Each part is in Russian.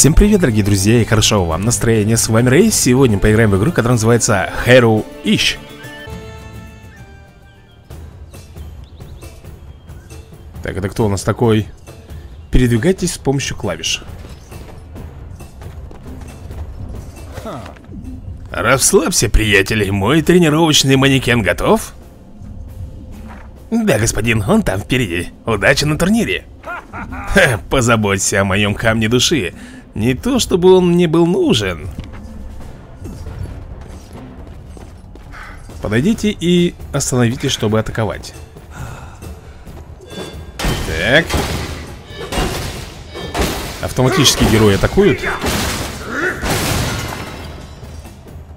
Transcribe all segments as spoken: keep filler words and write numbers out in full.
Всем привет, дорогие друзья, и хорошо вам настроение. С вами Рэй. Сегодня поиграем в игру, которая называется HEROish. Так, это кто у нас такой? Передвигайтесь с помощью клавиш. Расслабься, приятель. Мой тренировочный манекен готов? Да, господин, он там впереди. Удачи на турнире. Ха, позаботься о моем камне души. Не то чтобы он мне был нужен. Подойдите и остановите, чтобы атаковать. Так. Автоматически герои атакуют.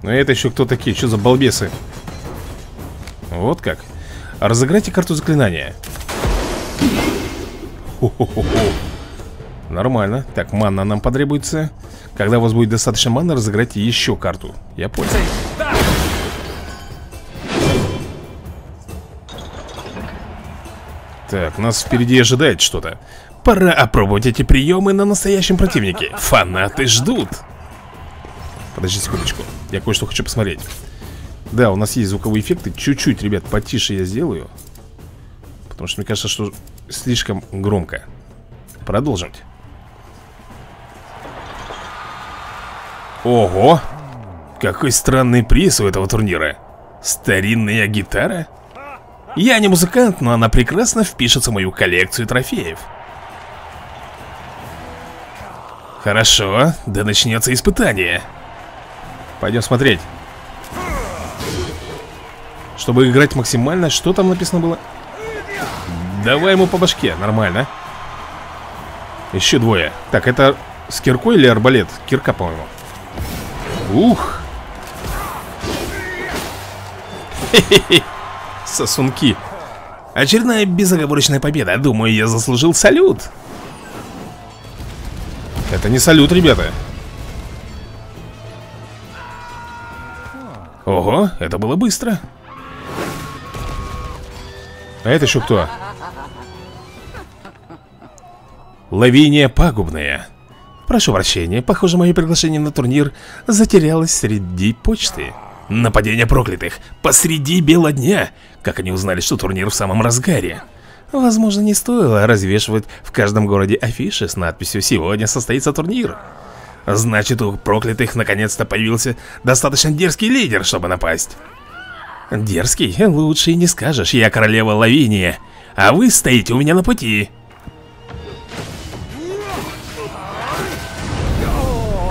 Но это еще кто такие? Что за балбесы? Вот как. Разыграйте карту заклинания. Хо-хо-хо-хо. Нормально. Так, манна нам потребуется. Когда у вас будет достаточно манны, разыграйте еще карту. Я понял. Так, нас впереди ожидает что-то. Пора опробовать эти приемы на настоящем противнике. Фанаты ждут. Подожди секундочку. Я кое-что хочу посмотреть. Да, у нас есть звуковые эффекты. Чуть-чуть, ребят, потише я сделаю. Потому что мне кажется, что слишком громко. Продолжим. Ого! Какой странный приз у этого турнира. Старинная гитара? Я не музыкант, но она прекрасно впишется в мою коллекцию трофеев. Хорошо, да начнется испытание. Пойдем смотреть. Чтобы играть максимально, что там написано было? Давай ему по башке, нормально. Еще двое. Так, это с киркой или арбалет? Кирка, по-моему. Ух. Хе-хе-хе. Сосунки. Очередная безоговорочная победа. Думаю, я заслужил салют. Это не салют, ребята. Ого, это было быстро. А это еще кто? Лавиния пагубная. Прошу прощения, похоже, мое приглашение на турнир затерялось среди почты. Нападение проклятых посреди бела дня. Как они узнали, что турнир в самом разгаре? Возможно, не стоило развешивать в каждом городе афиши с надписью «Сегодня состоится турнир». Значит, у проклятых наконец-то появился достаточно дерзкий лидер, чтобы напасть. Дерзкий? Лучше и не скажешь. Я королева Лавиния, а вы стоите у меня на пути.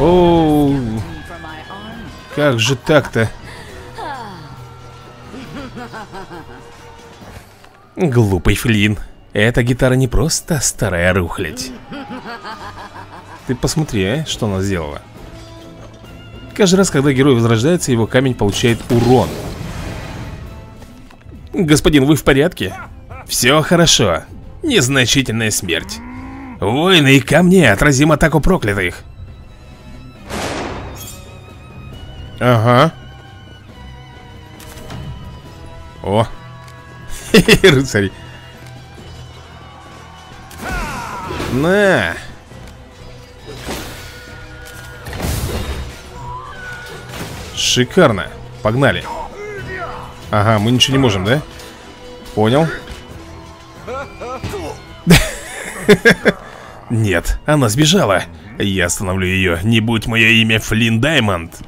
Оу, как же так-то? Глупый Флинн. Эта гитара не просто старая рухлядь. Ты посмотри, а, что она сделала. Каждый раз, когда герой возрождается, его камень получает урон. Господин, вы в порядке? Все хорошо. Незначительная смерть. Воины и камни, отразим атаку проклятых. Ага. О. Хе-хе, рыцари. На. Шикарно. Погнали. Ага, мы ничего не можем, да? Понял. Нет, она сбежала. Я остановлю ее. Не будь мое имя Флинн Даймонд.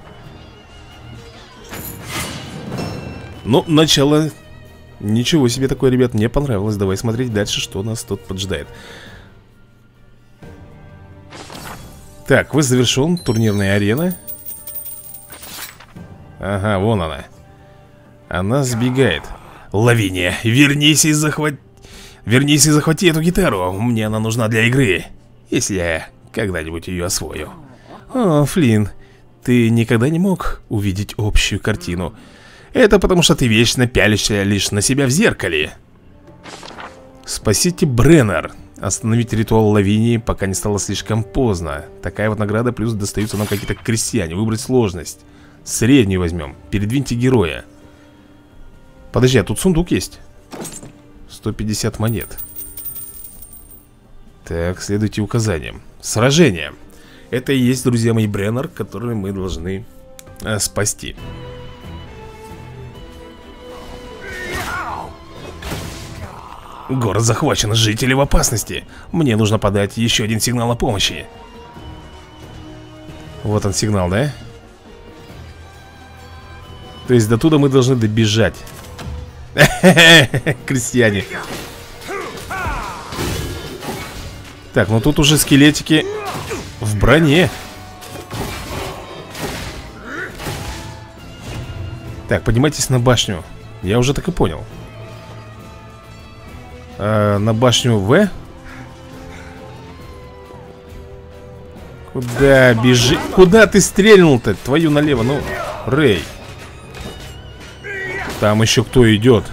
Ну, начало. Ничего себе такое, ребят, мне понравилось. Давай смотреть дальше, что нас тут поджидает. Так, вы завершен. Турнирная арена. Ага, вон она. Она сбегает. Лавиния, вернись и захвати... Вернись и захвати эту гитару. Мне она нужна для игры. Если я когда-нибудь ее освою. О, Флинн, ты никогда не мог увидеть общую картину. Это потому что ты вечно пялишься лишь на себя в зеркале. Спасите Бреннер. Остановить ритуал Лавинии, пока не стало слишком поздно. Такая вот награда, плюс достаются нам какие-то крестьяне. Выбрать сложность. Среднюю возьмем. Передвиньте героя. Подожди, а тут сундук есть. сто пятьдесят монет. Так, следуйте указаниям. Сражение. Это и есть, друзья мои, Бреннер, который мы должны э, спасти. Город захвачен, жители в опасности. Мне нужно подать еще один сигнал о помощи. Вот он сигнал, да? То есть до туда мы должны добежать. Крестьяне. Так, ну тут уже скелетики в броне. Так, поднимайтесь на башню. Я уже так и понял. А, на башню В. Куда бежи? Куда ты стрельнул-то? Твою налево, ну, Рэй. Там еще кто идет.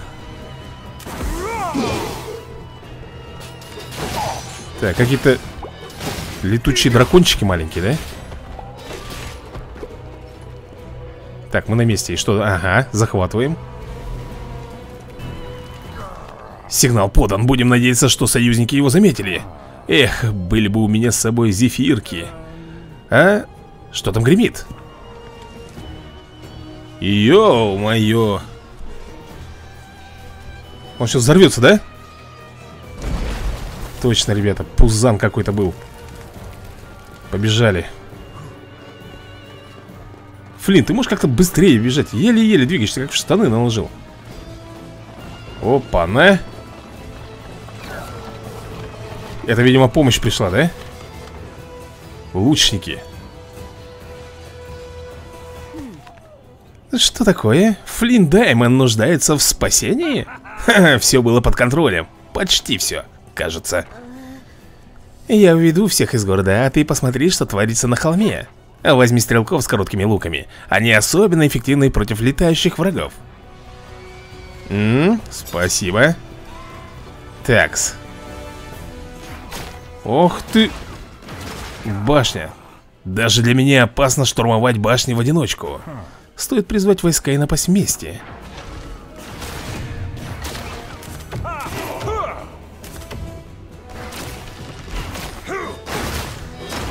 Так, какие-то летучие дракончики маленькие, да? Так, мы на месте. И что? Ага, захватываем. Сигнал подан. Будем надеяться, что союзники его заметили. Эх, были бы у меня с собой зефирки. А? Что там гремит? Ё-моё. Он сейчас взорвется, да? Точно, ребята, пузан какой-то был. Побежали. Флинн, ты можешь как-то быстрее бежать? Еле-еле двигаешься, как в штаны наложил. Опа-на. Это, видимо, помощь пришла, да? Лучники. Что такое? Флинн Даймонд нуждается в спасении? Ха-ха, все было под контролем. Почти все, кажется. Я уведу всех из города, а ты посмотри, что творится на холме. Возьми стрелков с короткими луками. Они особенно эффективны против летающих врагов. М-м, спасибо. Такс. Ох ты. Башня. Даже для меня опасно штурмовать башни в одиночку. Стоит призвать войска и напасть вместе.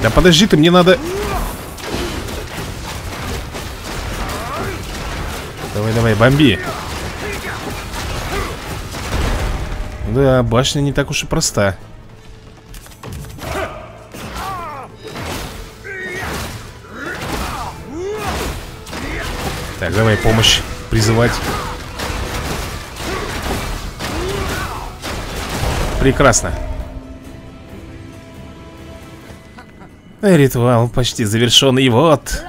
Да подожди ты, мне надо... Давай, давай, бомби. Да, башня не так уж и проста. Так, давай помощь призывать. Прекрасно. Ритуал почти завершен, и вот...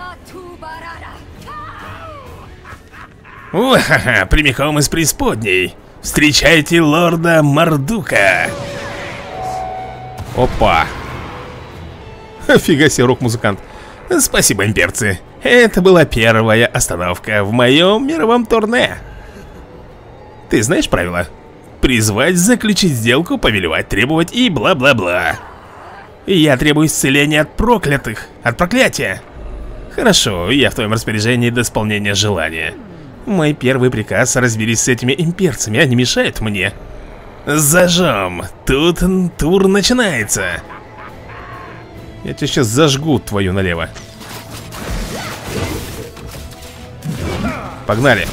Уха-ха, прямиком из преисподней. Встречайте лорда Мардука. Опа. Фига себе, рок-музыкант. Спасибо, имперцы. Это была первая остановка в моем мировом турне. Ты знаешь правила? Призвать, заключить сделку, повелевать, требовать и бла-бла-бла. Я требую исцеления от проклятых, от проклятия. Хорошо, я в твоем распоряжении до исполнения желания. Мой первый приказ, разберись с этими имперцами, они мешают мне. Зажжем, тут тур начинается. Я тебя сейчас зажгу, твою налево. Погнали.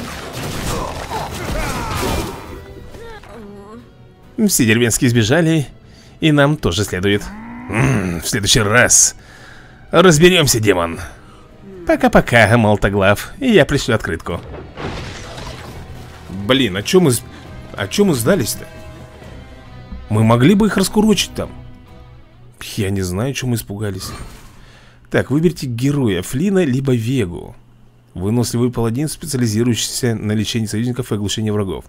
Все деревенские сбежали, и нам тоже следует. М-м, в следующий раз разберемся, демон. Пока-пока, Молтоглав, и я пришлю открытку. Блин, а чё мы... А чё мы сдались-то? Мы могли бы их раскурочить там. Я не знаю, чё мы испугались. Так, выберите героя, Флина либо Вегу. Выносливый паладин, специализирующийся на лечении союзников и оглушении врагов.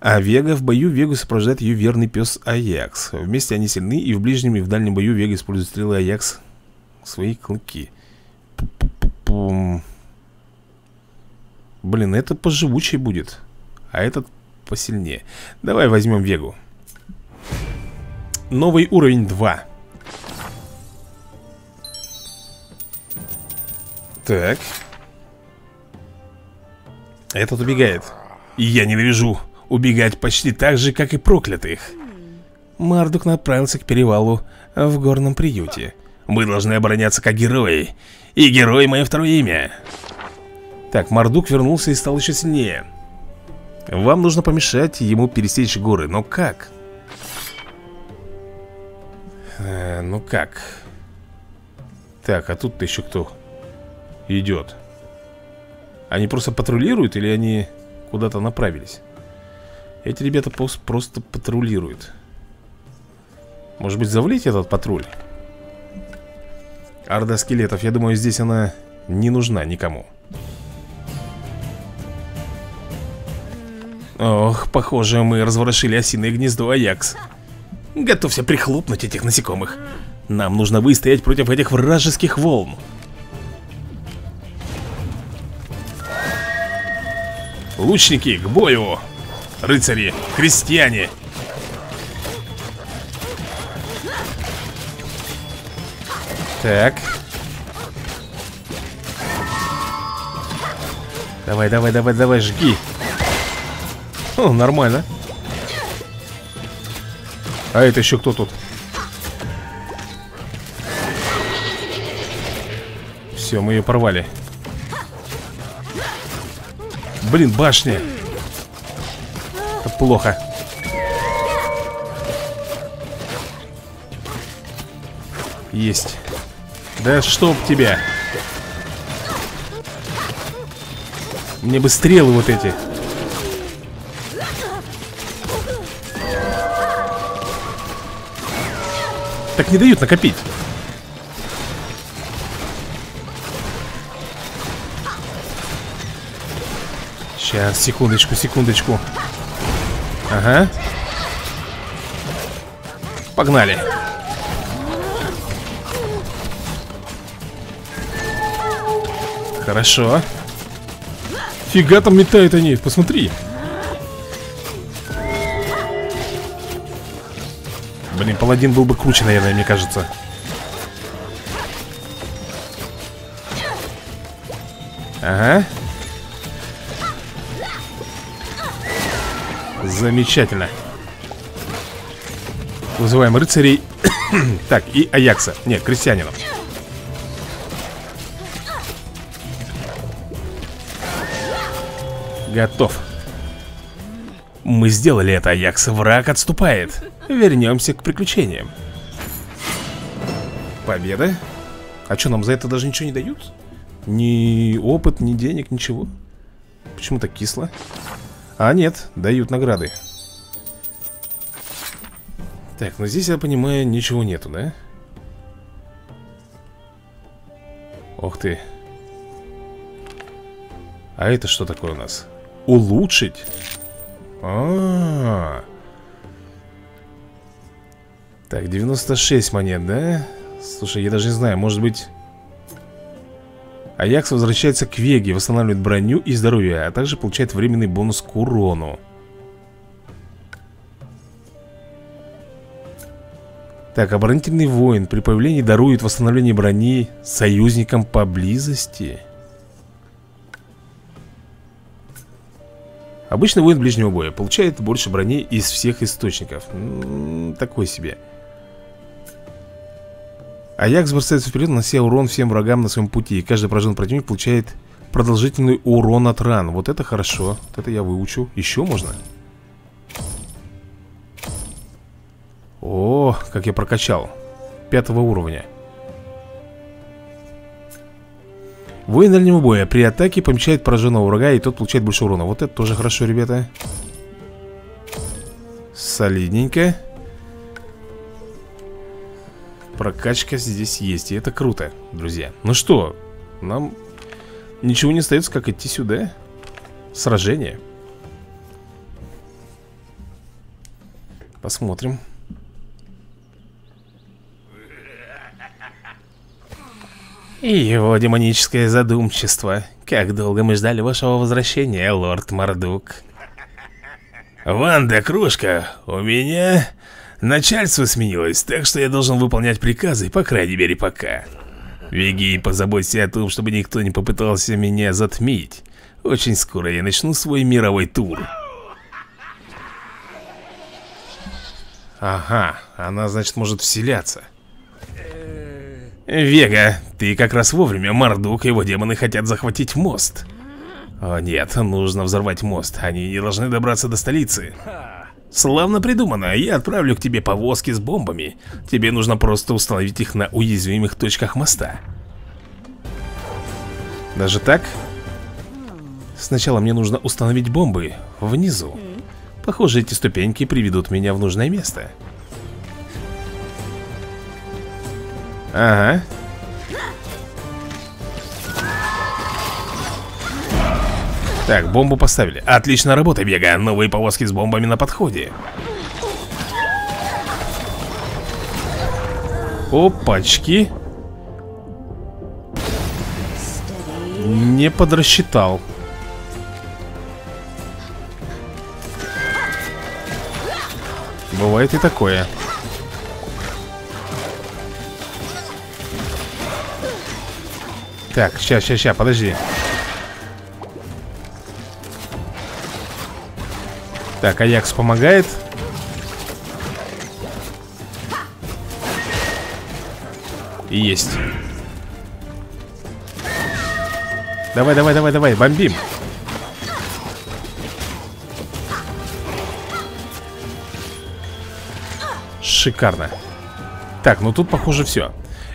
А Вега в бою, Вегу сопровождает ее верный пес Аякс. Вместе они сильны, и в ближнем и в дальнем бою Вега использует стрелы, Аякс свои клыки. Пу-пу-пу-пум. Блин, это поживучее будет, а этот посильнее. Давай возьмем Вегу. Новый уровень два. Так. Этот убегает. И я ненавижу убегать почти так же, как и проклятых. Мардук направился к перевалу в горном приюте. Вы должны обороняться как герои. И герой — мое второе имя. Так, Мардук вернулся и стал еще сильнее. Вам нужно помешать ему пересечь горы. Но как? Э, ну как? Так, а тут-то еще кто идет? Они просто патрулируют или они куда-то направились? Эти ребята просто патрулируют. Может быть, завлечь этот патруль? Орда скелетов, я думаю, здесь она не нужна никому. Ох, похоже, мы разворошили осиное гнездо, Аякс. Готовься прихлопнуть этих насекомых. Нам нужно выстоять против этих вражеских волн. Лучники, к бою! Рыцари, крестьяне! Так. Давай, давай, давай, давай, жги. О, нормально. А это еще кто тут? Все, мы ее порвали. Блин, башня. Это плохо. Есть. Да чтоб тебя. Мне бы стрелы вот эти. Так не дают накопить. Сейчас, секундочку, секундочку. Ага. Погнали. Хорошо. Фига там метают они, посмотри. Блин, паладин был бы круче, наверное, мне кажется. Ага. Замечательно. Вызываем рыцарей. Так, и Аякса. Нет, крестьянинов. Готов. Мы сделали это, Аякс. Враг отступает. Вернемся к приключениям. Победа. А что, нам за это даже ничего не дают? Ни опыт, ни денег, ничего. Почему так кисло? А нет, дают награды. Так, ну здесь, я понимаю, ничего нету, да? Ох ты. А это что такое у нас? Улучшить? А-а-а. Так, девяносто шесть монет, да? Слушай, я даже не знаю, может быть... Аякс возвращается к Веге, восстанавливает броню и здоровье, а также получает временный бонус к урону. Так, оборонительный воин при появлении дарует восстановление брони союзникам поблизости. Обычный воин ближнего боя получает больше брони из всех источников. М-м, такой себе. Аякс бросается вперед, нанося урон всем врагам на своем пути. И каждый пораженный противник получает продолжительный урон от ран. Вот это хорошо. Вот это я выучу. Еще можно? О, как я прокачал. Пятого уровня. Воин дальнего боя при атаке помечает пораженного врага, и тот получает больше урона. Вот это тоже хорошо, ребята. Солидненько. Прокачка здесь есть, и это круто, друзья. Ну что, нам ничего не остается, как идти сюда. Сражение. Посмотрим. И его демоническое задумчество. Как долго мы ждали вашего возвращения, лорд Мардук. Ванда, кружка, у меня... Начальство сменилось, так что я должен выполнять приказы, по крайней мере, пока. Веги, позаботься о том, чтобы никто не попытался меня затмить. Очень скоро я начну свой мировой тур. Ага, она, значит, может вселяться. Вега, ты как раз вовремя. Мардук и его демоны хотят захватить мост. О нет, нужно взорвать мост. Они не должны добраться до столицы. Славно придумано. Я отправлю к тебе повозки с бомбами. Тебе нужно просто установить их на уязвимых точках моста. Даже так? Сначала мне нужно установить бомбы внизу. Похоже, эти ступеньки приведут меня в нужное место. Ага. Так, бомбу поставили. Отличная работа, Вега. Новые повозки с бомбами на подходе. Опачки. Не подрасчитал. Бывает и такое. Так, ща, ща, ща, подожди. Так, Аякс помогает. Есть. Давай, давай, давай, давай, бомбим. Шикарно. Так, ну тут, похоже, все.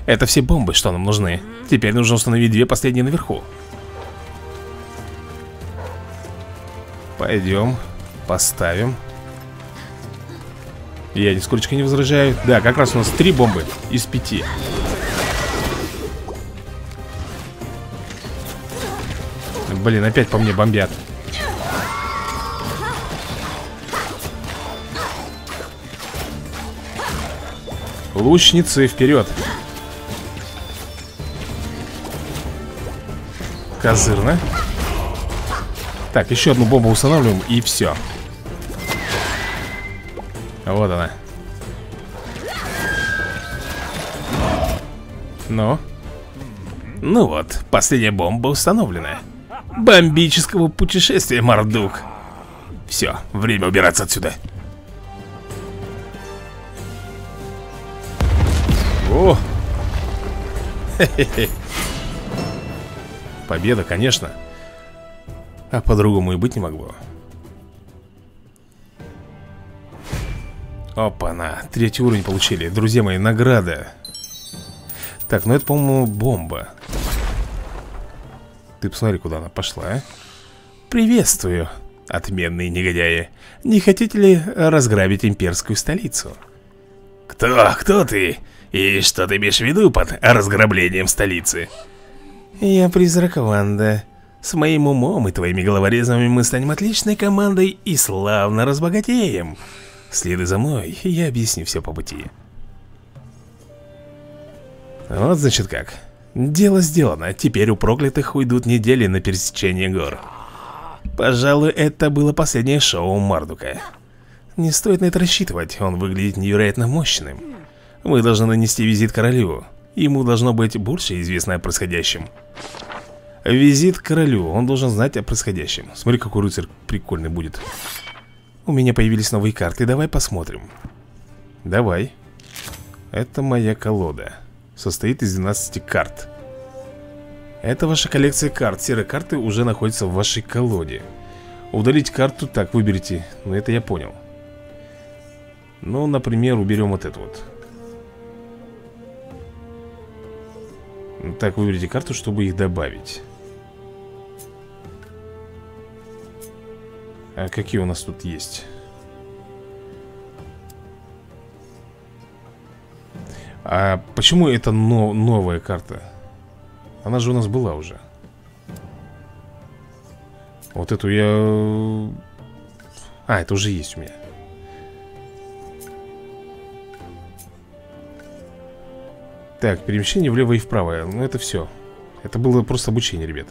Это все бомбы, что нам нужны. Теперь нужно установить две последние наверху. Пойдем. Поставим. Я нисколько не возражаю. Да, как раз у нас три бомбы из пяти. Блин, опять по мне бомбят. Лучницы, вперед. Козырно. Так, еще одну бомбу устанавливаем и все. Вот она. Ну. Ну вот, последняя бомба установлена. Бомбического путешествия, Мардук. Все, время убираться отсюда. О! Хе-хе-хе. Победа, конечно. А по-другому и быть не могло. Опа-на, третий уровень получили. Друзья мои, награда. Так, ну это, по-моему, бомба. Ты посмотри, куда она пошла, а? Приветствую, отменные негодяи. Не хотите ли разграбить имперскую столицу? Кто? Кто ты? И что ты имеешь в виду под разграблением столицы? Я призрак Ванда. С моим умом и твоими головорезами мы станем отличной командой и славно разбогатеем. Следуй за мной, я объясню все по пути. Вот значит как. Дело сделано, теперь у проклятых уйдут недели на пересечение гор. Пожалуй, это было последнее шоу Мардука. Не стоит на это рассчитывать, он выглядит невероятно мощным. Мы должны нанести визит королю. Ему должно быть больше известно о происходящем. Визит к королю, он должен знать о происходящем. Смотри, какой рыцарь прикольный будет. У меня появились новые карты, давай посмотрим. Давай. Это моя колода. Состоит из двенадцати карт. Это ваша коллекция карт. Серые карты уже находятся в вашей колоде. Удалить карту, так, выберите. Ну, это я понял. Ну, например, уберем вот эту вот. Так, выберите карту, чтобы их добавить. А какие у нас тут есть? А почему это но- новая карта? Она же у нас была уже. Вот эту я... А, это уже есть у меня. Так, перемещение влево и вправо. Ну это все. Это было просто обучение, ребят.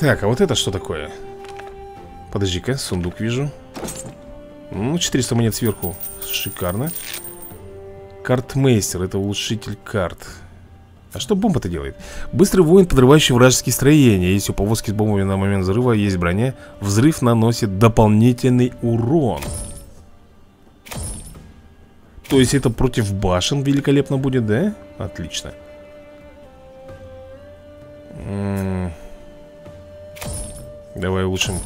Так, а вот это что такое? Подожди-ка, сундук вижу. Ну, четыреста монет сверху. Шикарно. Картмейстер, это улучшитель карт. А что бомба-то делает? Быстрый воин, подрывающий вражеские строения. Если у повозки с бомбами на момент взрыва есть броня, взрыв наносит дополнительный урон. То есть это против башен великолепно будет, да? Отлично. М-м-м. Давай улучшим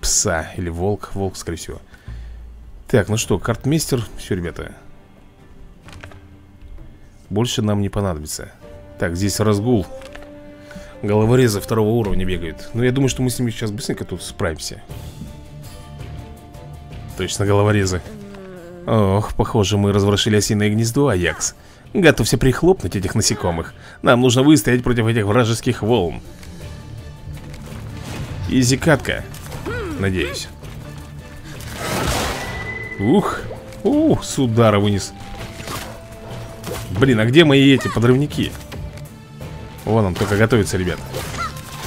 пса или волк. Волк, скорее всего. Так, ну что, картмейстер. Все, ребята. Больше нам не понадобится. Так, здесь разгул. Головорезы второго уровня бегают. Но я думаю, что мы с ними сейчас быстренько тут справимся. Точно, головорезы. Ох, похоже, мы разворошили осиное гнездо, Аякс. Готовься прихлопнуть этих насекомых. Нам нужно выстоять против этих вражеских волн. Изи катка. Надеюсь. Ух, ух, с удара вынес. Блин, а где мои эти подрывники? Вон он, только готовится, ребят.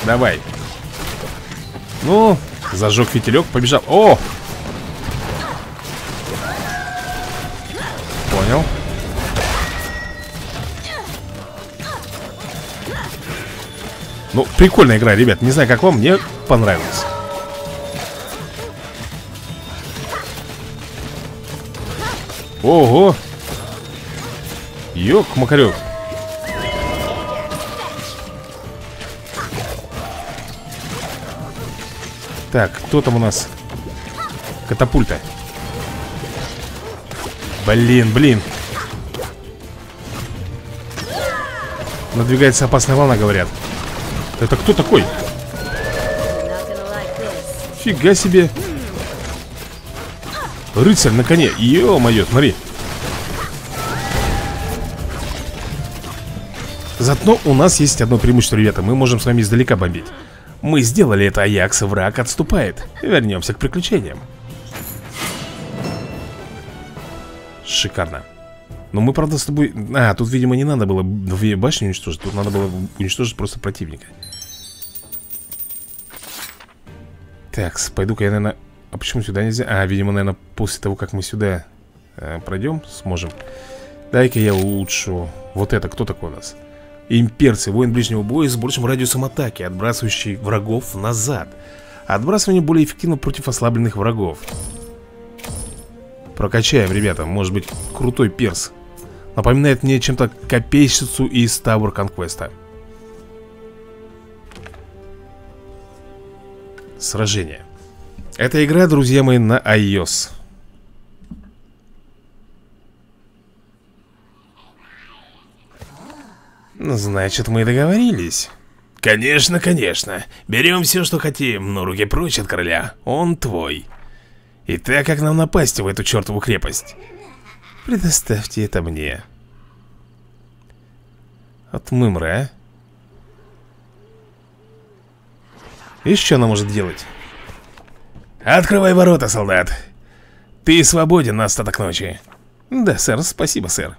Давай. Ну, зажег фитилек, побежал. О! Понял. Ну, прикольная игра, ребят. Не знаю, как вам, мне понравилось. Ого! Ёк-макарёк. Так, кто там у нас? Катапульта. Блин, блин. Надвигается опасная волна, говорят. Это кто такой? Фига себе. Рыцарь на коне. Ё-моё, смотри. Зато у нас есть одно преимущество, ребята. Мы можем с вами издалека бомбить. Мы сделали это, Аякс, враг отступает. Вернемся к приключениям. Шикарно. Но мы, правда, с тобой... А, тут, видимо, не надо было две башни уничтожить. Тут надо было уничтожить просто противника. Так, пойду-ка я, наверное... А почему сюда нельзя? А, видимо, наверное, после того, как мы сюда э, пройдем, сможем. Дай-ка я улучшу. Вот это кто такой у нас? Имперцы, воин ближнего боя с большим радиусом атаки, отбрасывающий врагов назад. Отбрасывание более эффективно против ослабленных врагов. Прокачаем, ребята, может быть, крутой перс. Напоминает мне чем-то копейщицу из Tower Conquest. Сражение. Эта игра, друзья мои, на iOS. Значит, мы договорились. Конечно, конечно. Берем все, что хотим, но руки прочь от короля. Он твой. И так как нам напасть в эту чертову крепость? Предоставьте это мне. От мымра, а? И что она может делать? Открывай ворота, солдат. Ты свободен на остаток ночи. Да, сэр, спасибо, сэр.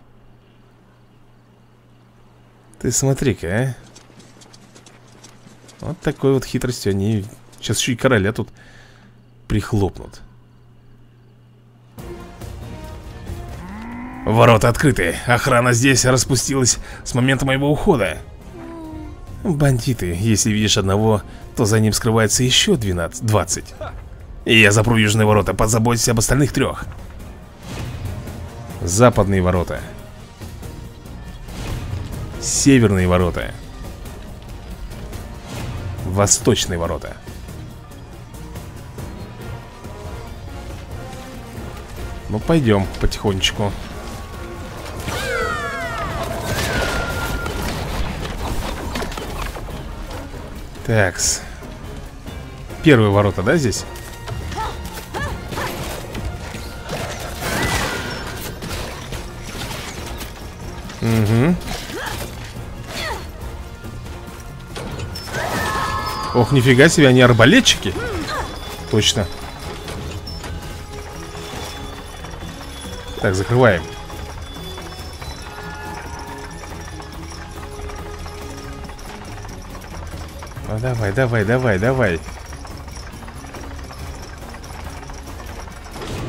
Ты смотри-ка, а. Вот такой вот хитростью они... Сейчас еще и короля тут прихлопнут. Ворота открыты. Охрана здесь распустилась с момента моего ухода. Бандиты. Если видишь одного, то за ним скрывается еще двенадцать, двадцать. И я запру южные ворота. Позаботься об остальных трех. Западные ворота. Северные ворота. Восточные ворота. Ну, пойдем потихонечку. Такс. Первые ворота, да, здесь? Угу. Ох, нифига себе, они арбалетчики. Точно. Так, закрываем. Ну, давай, давай, давай, давай.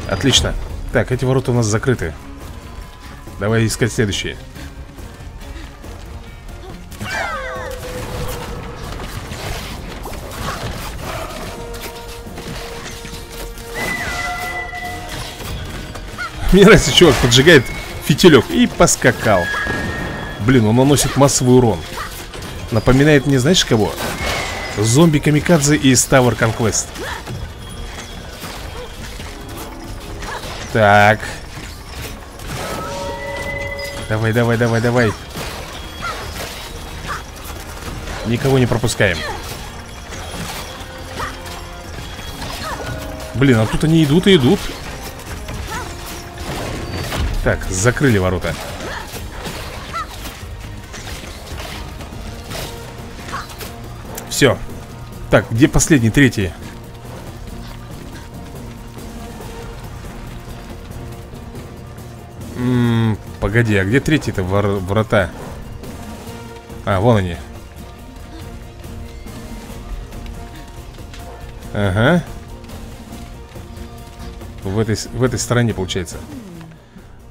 Отлично. Так, эти ворота у нас закрыты. Давай искать следующие. Мне нравится, чувак поджигает фитилек и поскакал. Блин, он наносит массовый урон. Напоминает мне, знаешь, кого? Зомби-камикадзе из Tower Conquest. Так. Давай, давай, давай, давай. Никого не пропускаем. Блин, а тут они идут и идут. Так, закрыли ворота. Все. Так, где последний, третий? М-м, погоди, а где третий-то ворота? А, вон они. Ага. В этой, в этой стороне, получается.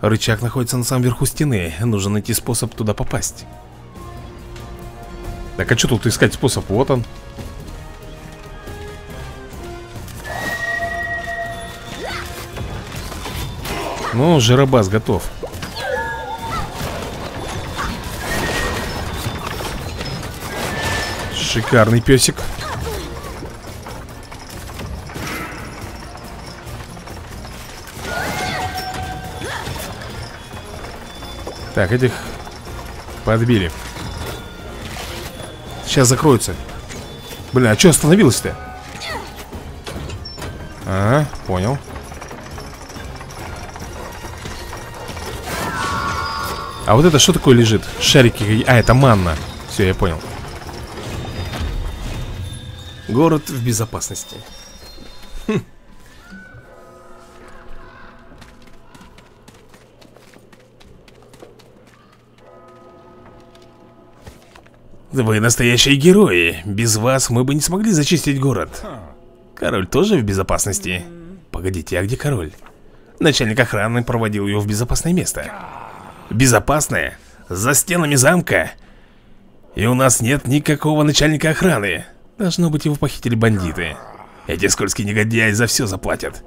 Рычаг находится на самом верху стены. Нужно найти способ туда попасть. Так, а что тут искать способ? Вот он. Ну, жиробас готов. Шикарный песик. Так, этих подбили. Сейчас закроются. Блин, а что остановилось-то? Ага, понял. А вот это что такое лежит? Шарики. А, это манна. Все, я понял. Город в безопасности. Хм. Вы настоящие герои. Без вас мы бы не смогли зачистить город. Король тоже в безопасности? Погодите, а где король? Начальник охраны проводил его в безопасное место. Безопасное? За стенами замка? И у нас нет никакого начальника охраны. Должно быть, его похитили бандиты. Эти скользкие негодяи за все заплатят.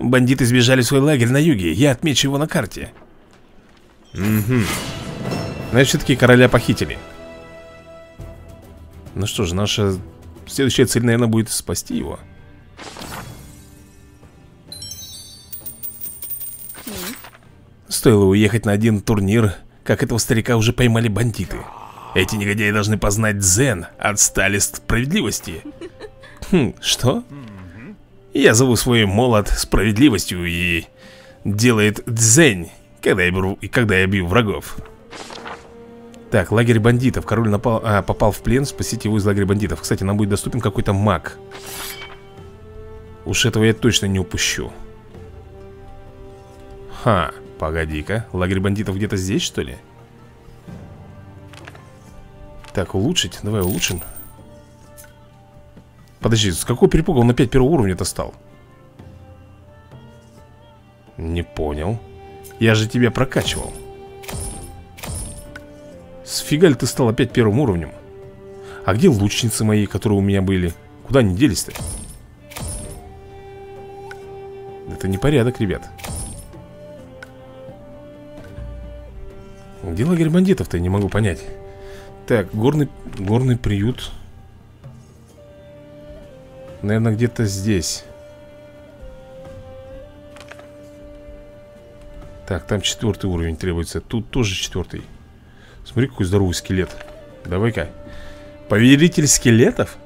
Бандиты сбежали в свой лагерь на юге. Я отмечу его на карте. Угу. Значит, все-таки короля похитили. Ну что же, наша следующая цель, наверное, будет спасти его. Стоило уехать на один турнир, как этого старика уже поймали бандиты. Эти негодяи должны познать дзен, отстали от справедливости. Хм, что? Я зову свой молот справедливостью и делает дзень, когда я беру, и когда я бью врагов. Так, лагерь бандитов. Король напал, а, попал в плен. Спасите его из лагеря бандитов. Кстати, нам будет доступен какой-то маг. Уж этого я точно не упущу. Ха, погоди-ка. Лагерь бандитов где-то здесь, что ли? Так, улучшить? Давай улучшим. Подожди, с какого перепуга он опять первого уровня-то стал? Не понял. Я же тебя прокачивал. Сфига ли ты стал опять первым уровнем? А где лучницы мои, которые у меня были? Куда они делись-то? Это непорядок, ребят. Где лагерь бандитов-то? Я не могу понять. Так, горный, горный приют. Наверное, где-то здесь. Так, там четвертый уровень требуется. Тут тоже четвертый. Смотри, какой здоровый скелет. Давай-ка. Повелитель скелетов?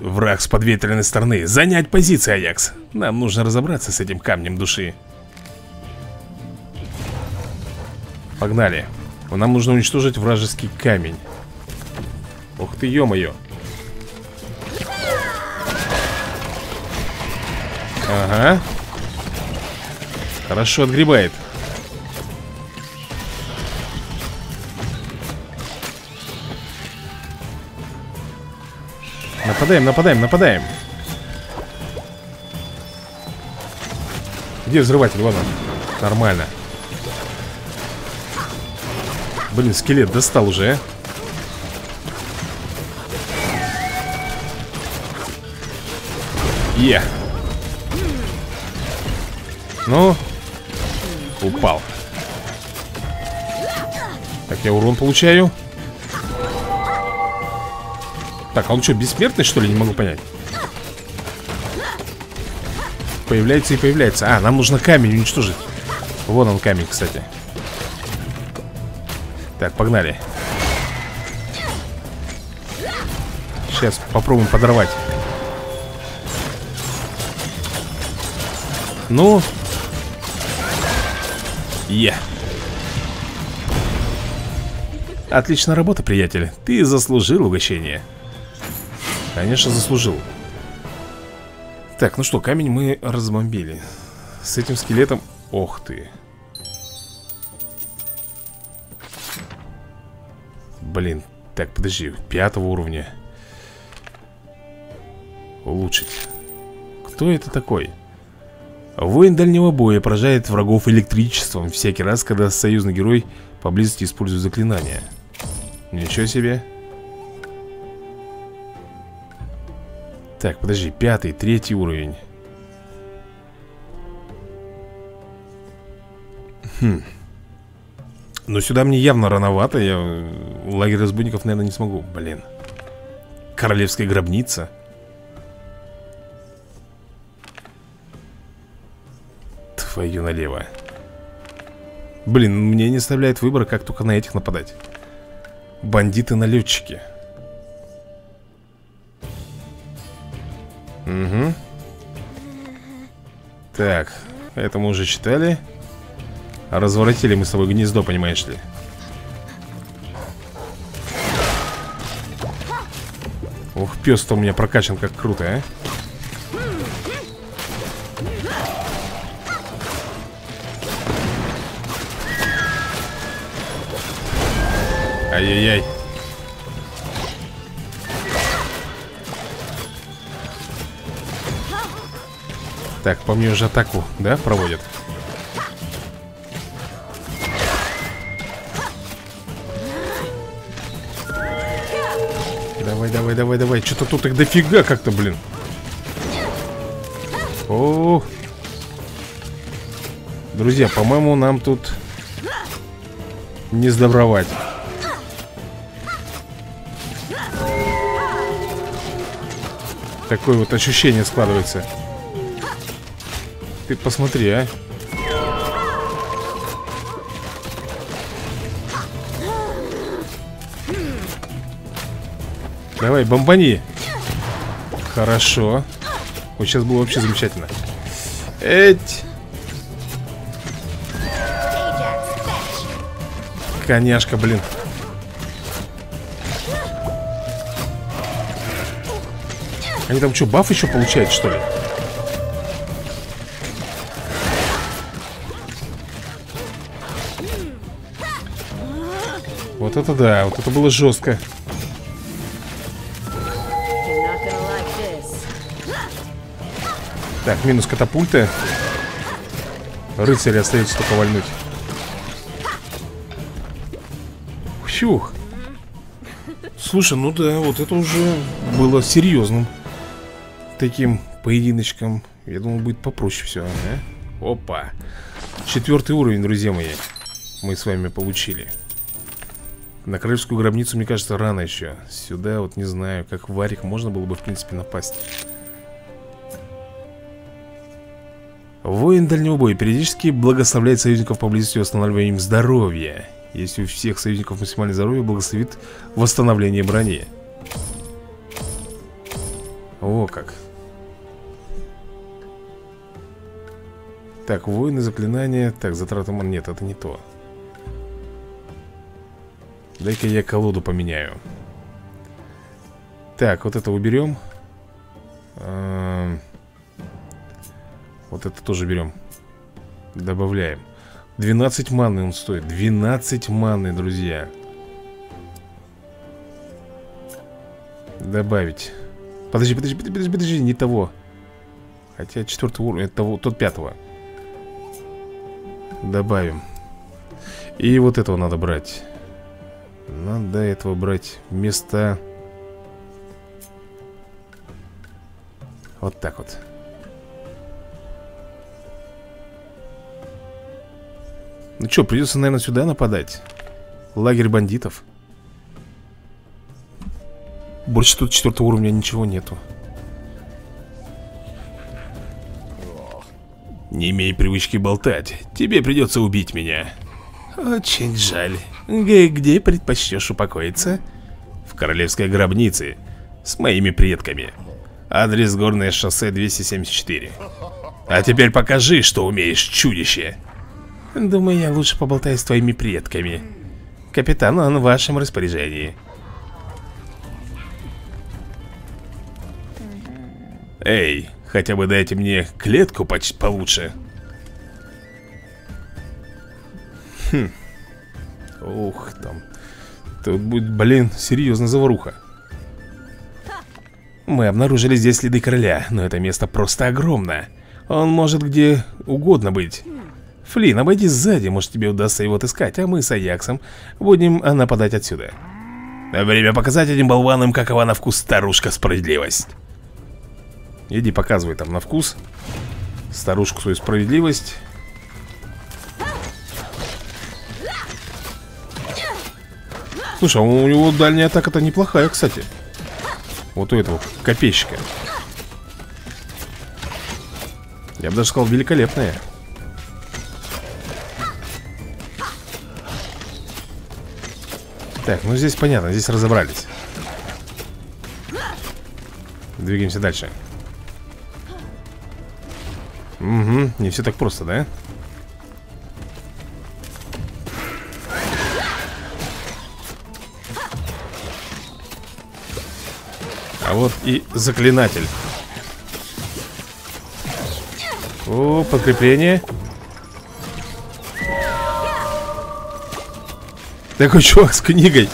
Враг с подветренной стороны. Занять позицию, Аякс. Нам нужно разобраться с этим камнем души. Погнали. Нам нужно уничтожить вражеский камень. Ох ты, ё-моё. Ага. Хорошо отгребает. Нападаем, нападаем, нападаем. Где взрыватель? Вон он. Нормально. Блин, скелет достал уже. Е. Ну. Упал. Так, я урон получаю. Так, а он что, бессмертный, что ли? Не могу понять. Появляется и появляется. А, нам нужно камень уничтожить. Вон он камень, кстати. Так, погнали. Сейчас попробуем подорвать. Ну. Е. Отличная работа, приятель. Ты заслужил угощение. Конечно, заслужил. Так, ну что, камень мы разбомбили. С этим скелетом... Ох ты. Блин, так, подожди. Пятого уровня. Улучшить. Кто это такой? Воин дальнего боя поражает врагов электричеством всякий раз, когда союзный герой поблизости использует заклинание. Ничего себе. Так, подожди, пятый, третий уровень. Хм. Но сюда мне явно рановато. Я лагерь разбойников, наверное, не смогу. Блин. Королевская гробница. Твою налево. Блин, мне не оставляет выбора, как только на этих нападать. Бандиты-налетчики. Угу. Так, это мы уже читали. Разворотили мы с тобой гнездо, понимаешь ли. Ох, пес-то у меня прокачан, как круто, а. Ай-яй-яй. Так, по мне уже атаку, да, проводят? Давай, давай, давай, давай. Что-то тут их дофига как-то, блин. О, друзья, по-моему, нам тут не сдобровать. Такое вот ощущение складывается. Ты посмотри, а. Давай, бомбани. Хорошо. Вот сейчас было вообще замечательно. Эть. Коняшка, блин. Они там что, баф еще получают, что ли? Вот это да, вот это было жестко. Так, минус катапульты. Рыцаря остается только вальнуть. Фух. Слушай, ну да, вот это уже было серьезным таким поединочком. Я думал, будет попроще все, да? Опа. Четвертый уровень, друзья мои, мы с вами получили. На королевскую гробницу, мне кажется, рано еще. Сюда, вот не знаю, как варик можно было бы, в принципе, напасть. Воин дальнего боя периодически благословляет союзников поблизости, восстанавливая им здоровье. Если у всех союзников максимальное здоровье, благословит восстановление брони. О, как. Так, воины, заклинания. Так, затраты мана. Нет, это не то. Дай-ка я колоду поменяю. Так, вот это уберем. Эм... Вот это тоже берем. Добавляем. двенадцать маны он стоит. двенадцать маны, друзья. Добавить. Подожди, подожди, подожди, подожди, не того. Хотя четвертый уровень, это того, тот пятого. Добавим. И вот этого надо брать. Надо этого брать вместо... Вот так вот. Ну что, придется, наверное, сюда нападать. Лагерь бандитов. Больше тут четвертого уровня ничего нету. Не имей привычки болтать. Тебе придется убить меня. Очень жаль. Где предпочтешь упокоиться? В королевской гробнице. С моими предками. Адрес: горное шоссе двести семьдесят четыре. А теперь покажи, что умеешь, чудище. Думаю, я лучше поболтаю с твоими предками. Капитан, он в вашем распоряжении. Эй, хотя бы дайте мне клетку почти получше. Хм. Ух, там. Тут будет, блин, серьезно заваруха. Мы обнаружили здесь следы короля, но это место просто огромно. Он может где угодно быть. Флинн, обойди сзади, может тебе удастся его отыскать, а мы с Аяксом будем нападать отсюда. Время показать этим болванам, какова на вкус старушка справедливость. Иди показывай там на вкус старушку свою справедливость. Слушай, у него дальняя атака-то неплохая, кстати. Вот у этого копейщика. Я бы даже сказал, великолепная. Так, ну здесь понятно, здесь разобрались. Двигаемся дальше. Угу, не все так просто, да? А вот и заклинатель. О, подкрепление. Такой чувак с книгой.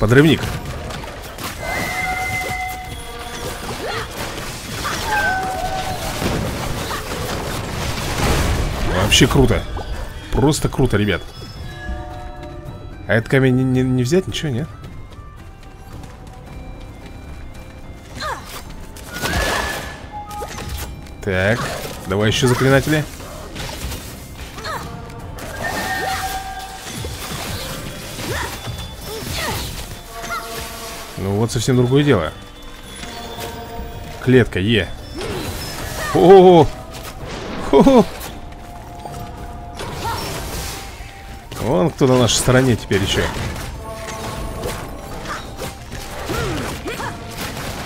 Подрывник. Вообще круто. Просто круто, ребят. А этот камень не, не, не взять? Ничего, нет? Так, давай еще заклинатели. Ну вот совсем другое дело. Клетка, е. О, о, вон кто на нашей стороне теперь еще.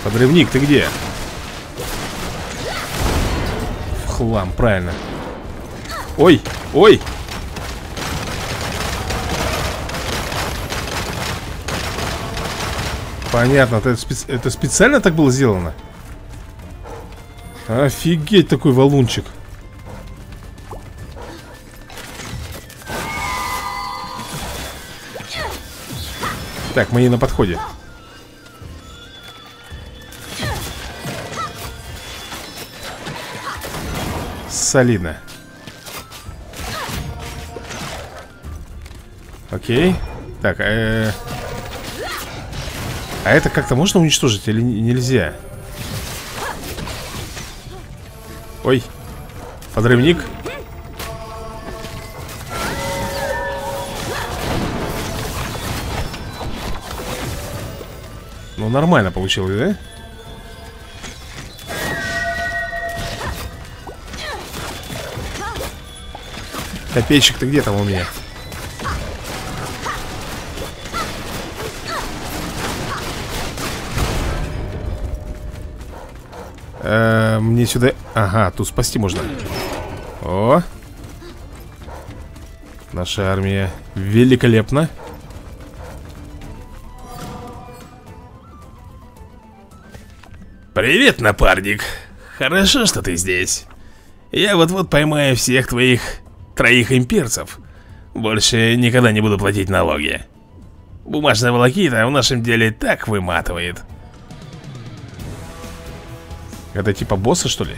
Подрывник, ты где? Лам, правильно. Ой, ой. Понятно, это, специ... это специально так было сделано? Офигеть, такой валунчик. Так, мы не на подходе. Солидно. Окей. Так, э -э а это как-то можно уничтожить или нельзя? Ой. Подрывник. Ну, нормально получилось, да? Копейщик, ты где там у меня? Э-э, мне сюда... Ага, тут спасти можно. О! Наша армия великолепна. Привет, напарник. Хорошо, что ты здесь. Я вот-вот поймаю всех твоих... троих имперцев. Больше никогда не буду платить налоги. Бумажная волокита в нашем деле так выматывает. Это типа босса, что ли?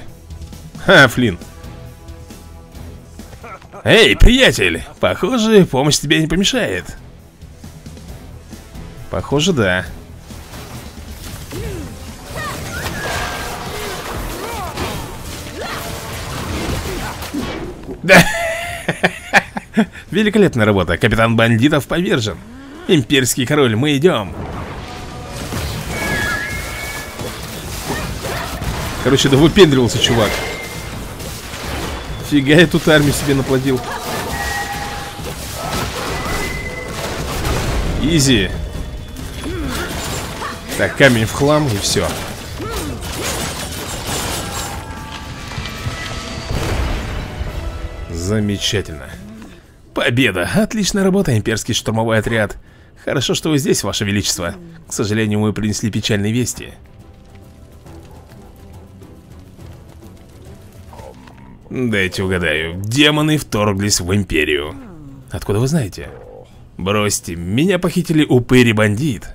Ха, Флинн. Эй, приятель, похоже, помощь тебе не помешает. Похоже, да. Да. Великолепная работа. Капитан бандитов повержен. Имперский король, мы идем. Короче, да выпендривался, чувак. Фига, я тут армию себе наплодил. Изи. Так, камень в хлам и все. Замечательно. Победа. Отличная работа, имперский штурмовой отряд. Хорошо, что вы здесь, ваше величество. К сожалению, мы принесли печальные вести. Дайте угадаю. Демоны вторглись в империю. Откуда вы знаете? Бросьте, меня похитили упыри-бандит.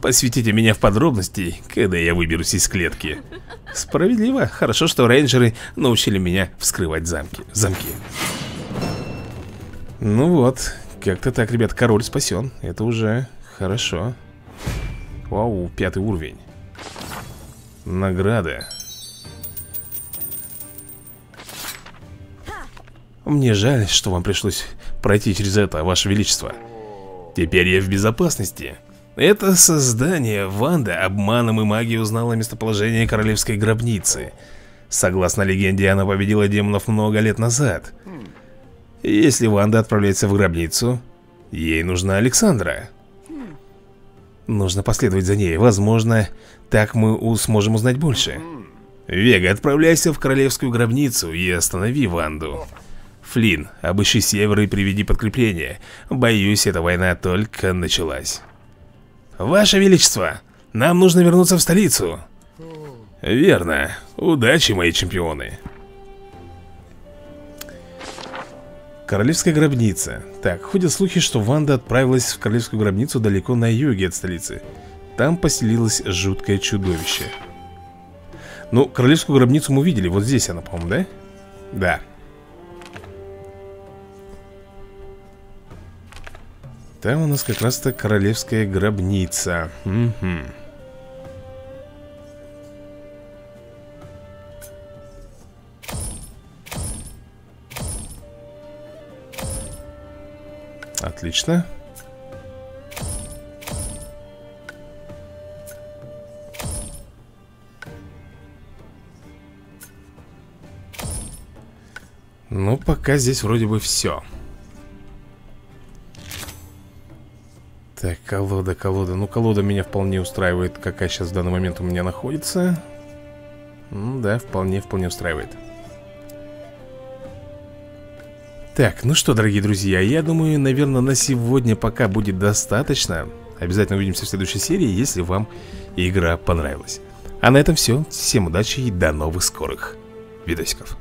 Посвятите меня в подробности, когда я выберусь из клетки. Справедливо. Хорошо, что рейнджеры научили меня вскрывать замки. Замки. Ну вот, как-то так, ребят, король спасен. Это уже хорошо. Вау, пятый уровень. Награда. Мне жаль, что вам пришлось пройти через это, ваше величество. Теперь я в безопасности. Это создание Ванда обманом и магией узнало местоположение королевской гробницы. Согласно легенде, она победила демонов много лет назад. Если Ванда отправляется в гробницу, ей нужна Александра. Нужно последовать за ней. Возможно, так мы сможем узнать больше. Вега, отправляйся в королевскую гробницу и останови Ванду. Флинн, обыщи север и приведи подкрепление. Боюсь, эта война только началась. Ваше величество, нам нужно вернуться в столицу. Верно. Удачи, мои чемпионы. Королевская гробница. Так, ходят слухи, что Ванда отправилась в королевскую гробницу далеко на юге от столицы. Там поселилось жуткое чудовище. Ну, королевскую гробницу мы видели. Вот здесь она, по-моему, да? Да. Там у нас как раз-то королевская гробница. Угу. Отлично. Ну, пока здесь вроде бы все. Так, колода, колода. Ну, колода меня вполне устраивает, какая сейчас в данный момент у меня находится. Ну, да, вполне, вполне устраивает. Так, ну что, дорогие друзья, я думаю, наверное, на сегодня пока будет достаточно. Обязательно увидимся в следующей серии, если вам игра понравилась. А на этом все. Всем удачи и до новых скорых видосиков.